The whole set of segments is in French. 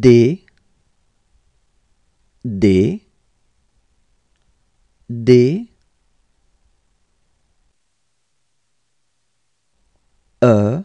D E F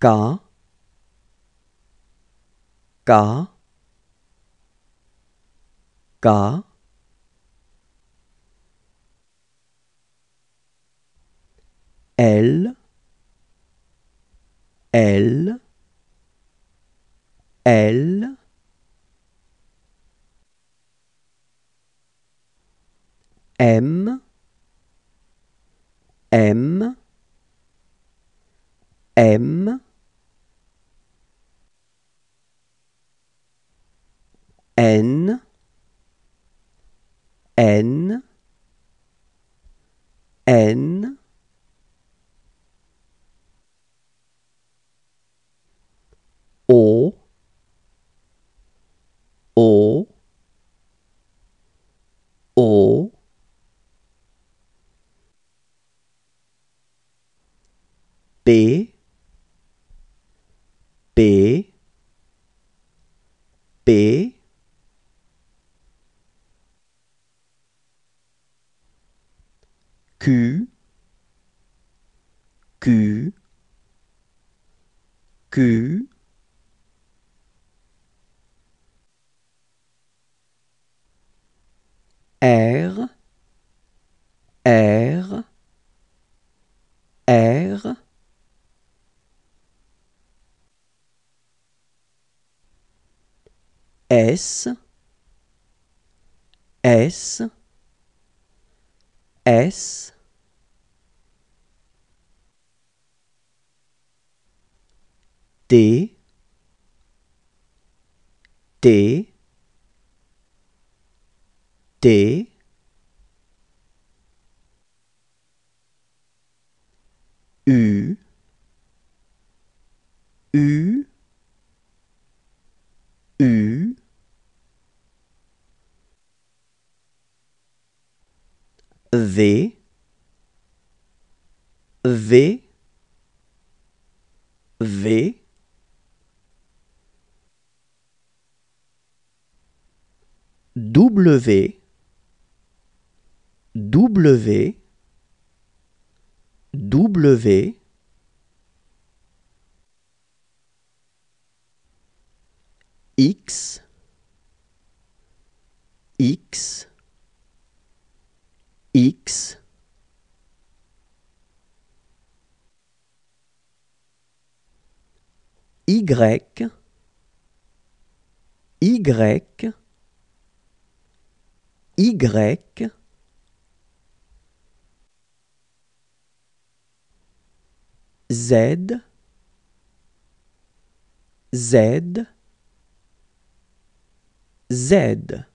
K L M N O P Q R S T U V W X Y Z